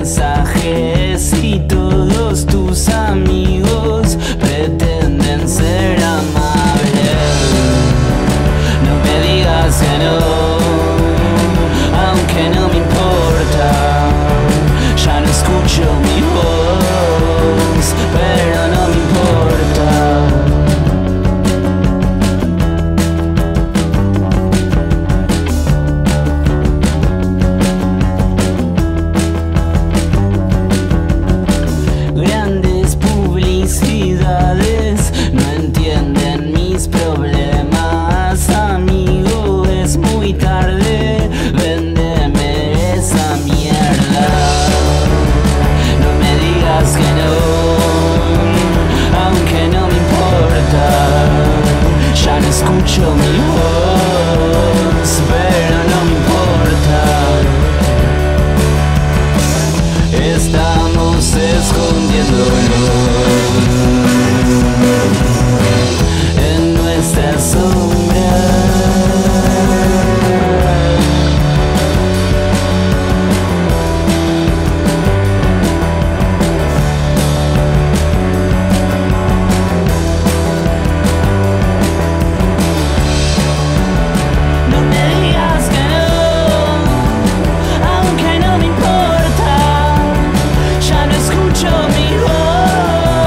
mensajes y todos tus amigos pretenden ser amables. No me digas que no, aunque no me importa. Ya no escucho mi voz, pero no me importa. Grandes publicidades no entienden mis problemas. Amigo, es muy tarde, véndeme esa mierda. No me digas que no, aunque no me importa. Ya no escucho mi voz, pero no me importa. Estamos escondiéndonos en nuestra sombra. Show me love.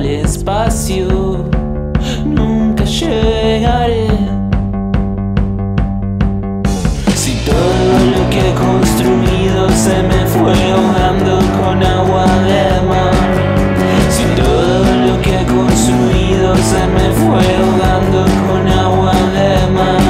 al espacio, nunca llegaré. Si todo lo que he construido se me fue ahogando con agua de mar, si todo lo que he construido se me fue ahogando con agua de mar.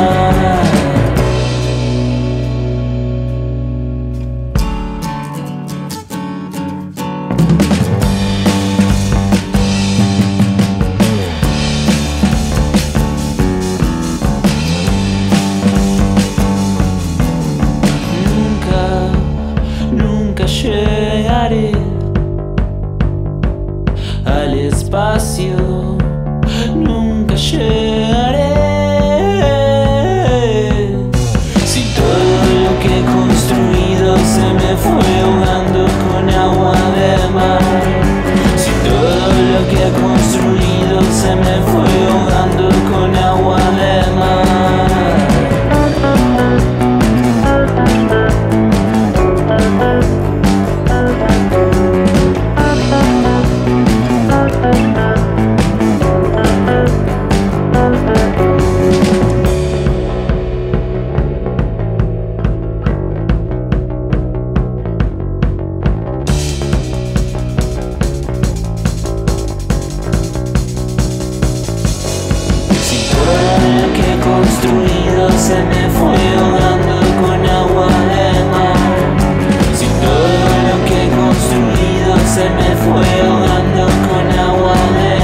Llegaré al espacio, nunca llegaré. Si todo lo que he construido se me fue ahogando con agua de mar, si todo lo que he construido se me fue ahogando con agua de mar. Se me fue ahogando con agua de mar, si todo lo que he construido se me fue ahogando con agua de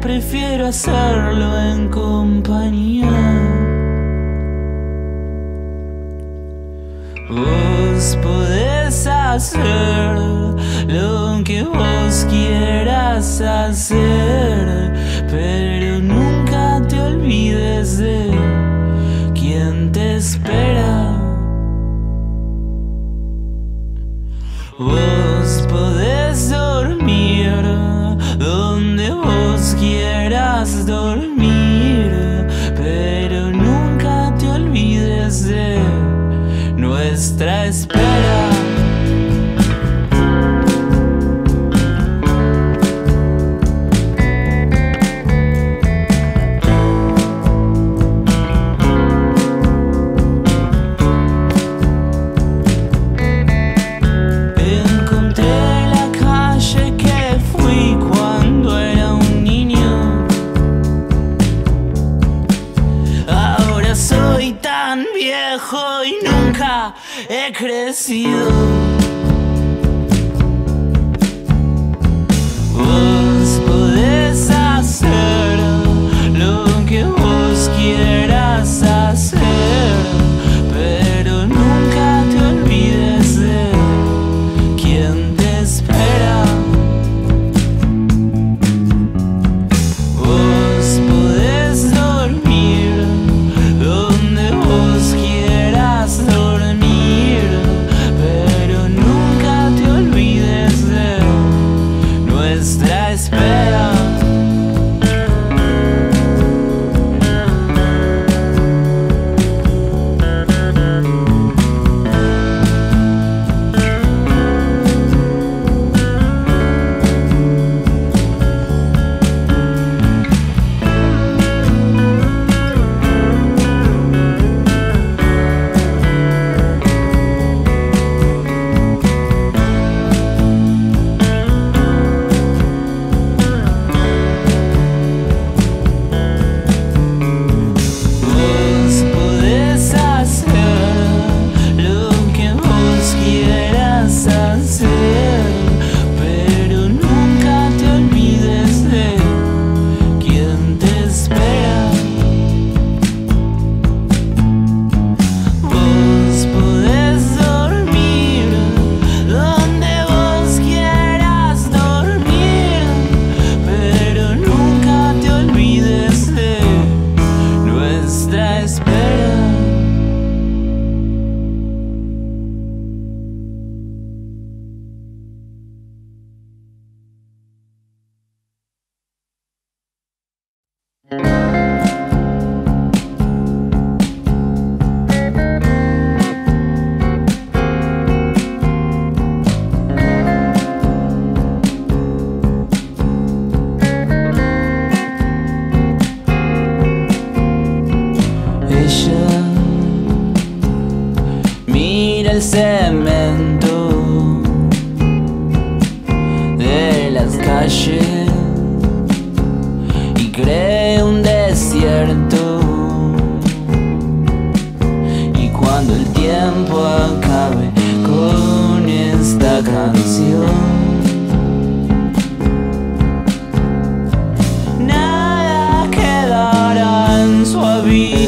Prefiero hacerlo en compañía. hacer lo que vos quieras hacer, pero nunca te olvides de quien te espera. Vos podés dormir donde vos quieras dormir, pero nunca te olvides de nuestra espera. Soy tan viejo y nunca he crecido. Vos podés hacer lo que vos quieras hacer, pero nunca te olvides de quien te espera. Vos podés dormir espera. Mira el cemento de las calles y cree un desierto, y cuando el tiempo acabe con esta canción, nada quedará en su vida.